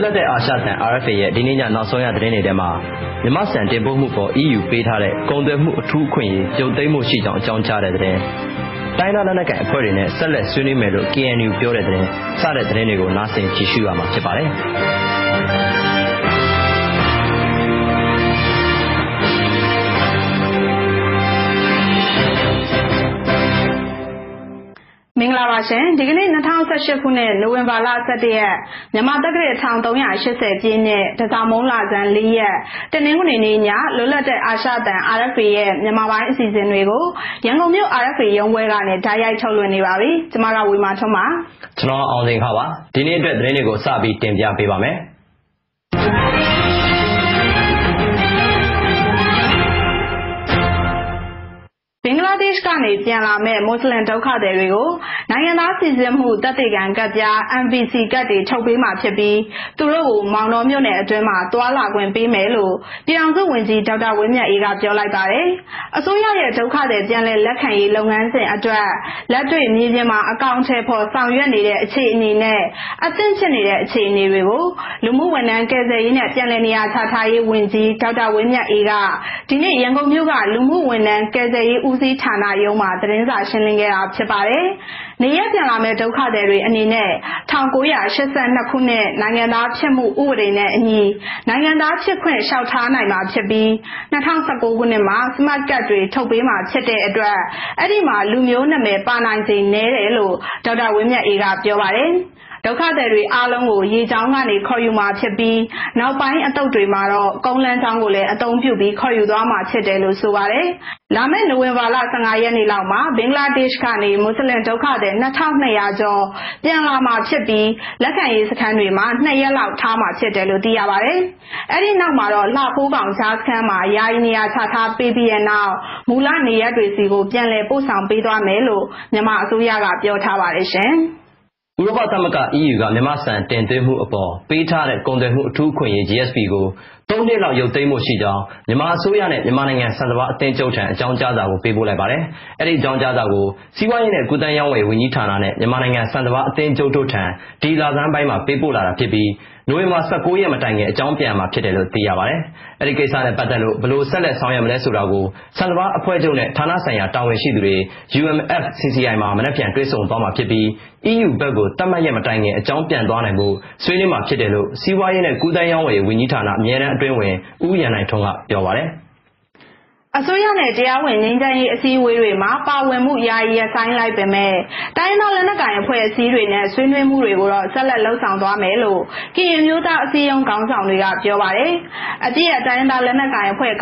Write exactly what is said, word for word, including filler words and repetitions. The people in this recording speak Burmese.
လွတ်လပ်တဲ့အာရှသံ R F A ရဲ့ဒီနေ့ညနောက်ဆုံးရသတင်းတွေထဲမှာမြန်မာစံတင်ပို့မှုပေါ် E U ပေးထားတဲ့ကုန်သွယ်မှုအထူးအခွင့်အရေးရုပ်သိမ်းမှုရှိကြောင်းအကြောင်းကြားတဲ့သတင်း၊တိုင်းဒေသကြီးအဖွဲ့တွေနဲ့ဆက်လက်ဆွေးနွေးမယ်လို့ K N U ပြောတဲ့သတင်းစတဲ့သတင်းတွေကိုနားဆင်ကြည့်ရှုရမှာဖြစ်ပါတယ်။ဒီကနေ့၂၀၁၈ခုနှစ်နိုဝင်ဘာလ၁၁ရက်မြန်မာတက္ကရာ၁၃၈၀ပြည့်နှစ်တစောင်းမုံလဆန်း၄ရက်တနင်္ဂနွေနေ့ညလွတ်လပ်တဲ့အာရှသံ R F A ရဲ့မြန်မာပိုင်းအစီအစဉ်တွေကိုရန်ကုန်မြို့ R F A ရုံးပွဲကနေဓာတ်ရိုက်ထုတ်လွှင့်နေပါပြီ။ကျွန်မကဝေမာထွန်းပါ။ကျွန်တော်အောင်သိန်းခါပါ။ဒီနေ့အတွက်သတင်းတွေကိုစပြီးတင်ပြပေးပါမယ်။ဘင်္ဂလားဒေ့ရှ်ကနေပြန်လာမဲ့မွတ်စလင်ဒုက္ခသည်တွေကိုနိုင်ငံသားစီစဉ်မှုတသက်ခံကတ်ပြား M B C ကတ်တွေထုတ်ပေးမှာဖြစ်ပြီးသူတို့ကိုမောင်တော်မြို့နယ်အတွင်းမှာတွာလာခွင့်ပေးမယ်လို့ပြည်အောင်စုဝန်ကြီးဒေါက်တာဝင်းမြတ်အေးကပြောလိုက်ပါတယ်။အစိုးရရဲ့ဒုက္ခသည်ပြန်လည်လက်ခံရေးလုပ်ငန်းစဉ်အတွက်လက်တွေ့မြေပြင်မှာအကောင့်ထဲပေါ်ဆောင်ရွက်နေတဲ့အခြေအနေနဲ့အသင့်ဖြစ်နေတဲ့အခြေအနေတွေကိုလူမှုဝန်ထမ်းကယ်ဆယ်ရေးနဲ့ပြန်လည်နေရာချထားရေးဝန်ကြီးဒေါက်တာဝင်းမြတ်အေးကဒီနေ့ရန်ကုန်မြို့ကလူမှုဝန်ထမ်းကယ်ဆယ်ရေးဦးစီးဌာနရုံးမှာသတင်းစာရှင်းလင်းခဲ့တာဖြစ်ပါတယ်။နေရပြန်လာမဲ့ဒုက္ခသည်တွေအနေနဲ့၁၉၈၂ခုနှစ်နိုင်ငံသားဖြစ်မှုဥပဒေနဲ့အညီနိုင်ငံသားဖြစ်ခွင့်လျှောက်ထားနိုင်မှာဖြစ်ပြီး၂၀၁၉ခုနှစ်မှာ Smart Card တွေထုတ်ပေးမှာဖြစ်တဲ့အတွက်အဲ့ဒီမှာလူမျိုးနာမည်ပါနိုင်စေနည်းတယ်လို့ဒေါက်တာဝင်းမြတ်အေးကပြောပါတယ်။ဒုက္ခသည်တွေအားလုံးကိုရေချောင်းကနေခေါ်ယူမှာဖြစ်ပြီးနောက်ပိုင်းအတုပ်တွေမှာတော့ကုန်းလန်းချောင်းကိုလည်းအသုံးပြုပြီးခေါ်ယူသွားမှာဖြစ်တယ်လို့ဆိုပါတယ်။လာမယ့်နိုဝင်ဘာလ၁၅ရက်နေ့လောက်မှာဘင်္ဂလားဒေ့ရှ်ကနေမွတ်စလင်ဒုက္ခသည်၂၂၀၀ကျော်ပြန်လာမှာဖြစ်ပြီးလက်ခံရေးစခန်းတွေမှာ၂ရက်လောက်ထားမှာဖြစ်တယ်လို့သိရပါတယ်။အဲဒီနောက်မှာတော့လှဖိုးကောင်ရှားစခန်းမှာယာယီနေရာချထားပေးပြီးတဲ့နောက်မူလနေရာတွေစီကိုပြန်လည်ပို့ဆောင်ပေးသွားမယ်လို့မြန်မာအစိုးရကပြောထားပါတယ်ရှင်။ဥရောပသမဂ္ဂ E U ကမြန်မာစံတင်သွင်းမှုအပေါ်ပေးထားတဲ့ကုန်သွယ်မှုအထူးအခွင့်အရေး G S P ကိုသုံးနှစ်လောက်ရုပ်သိမ်းမှုရှိကြောင်းမြန်မာအစိုးရနဲ့မြန်မာနိုင်ငံစံတဘာအသင်းချုပ်ထံအကြောင်းကြားစာကိုပေးပို့လိုက်ပါတယ်။အဲဒီအကြောင်းကြားစာကိုစီးပွားရေးနဲ့ကုသရေးဝန်ကြီးဌာနနဲ့မြန်မာနိုင်ငံစံတဘာအသင်းချုပ်တို့ထံဒီလဆန်းပိုင်းမှာပေးပို့လာတာဖြစ်ပြီးနိုဝင်ဘာ၁၉ရက်မတိုင်ခင်အကြောင်းပြန်မှာဖြစ်တယ်လို့သိရပါတယ်။အဲဒီကိစ္စနဲ့ပတ်သက်လို့ဘယ်လိုဆက်လက်ဆောင်ရွက်မလဲဆိုတာကိုစံတဘာအဖွဲ့ချုပ်နဲ့ဌာနဆိုင်ရာတာဝန်ရှိသူတွေ U M F C C I မှာမနက်ဖြန်တွေ့ဆုံသွားမှာဖြစ်ပြီး E U ဘက်ကိုတတ်မှတ်ရက်မတိုင်ခင်အကြောင်းပြန်သွားနိုင်မှုဆွေးနွေးမှာဖြစ်တယ်လို့စီးပွားရေးနဲ့ကုသရေးဝန်ကြီးဌာနအမြဲတမ်းအတွင်းဝင်ဦးရန်နိုင်ထွန်းကပြောပါတယ်။အစိုးရနဲ့တရားဝင်ငြိမ်းချမ်းရေးအစည်းအဝေးတွေမှာပါဝင်မှုယာယီရပ်ဆိုင်းလိုက်ပေမဲ့တိုင်းဒေသလက်နက်ကိုင်အဖွဲ့အစည်းတွေနဲ့ဆွေးနွေးမှုတွေကိုတော့ဆက်လက်လှုပ်ဆောင်သွားမယ်လို့ကရင်မျိုးသားအစည်းအရုံးခေါင်းဆောင်တွေကပြောပါတယ်။အပြည့်အတိုင်းဒေသလက်နက်ကိုင်အဖွဲ့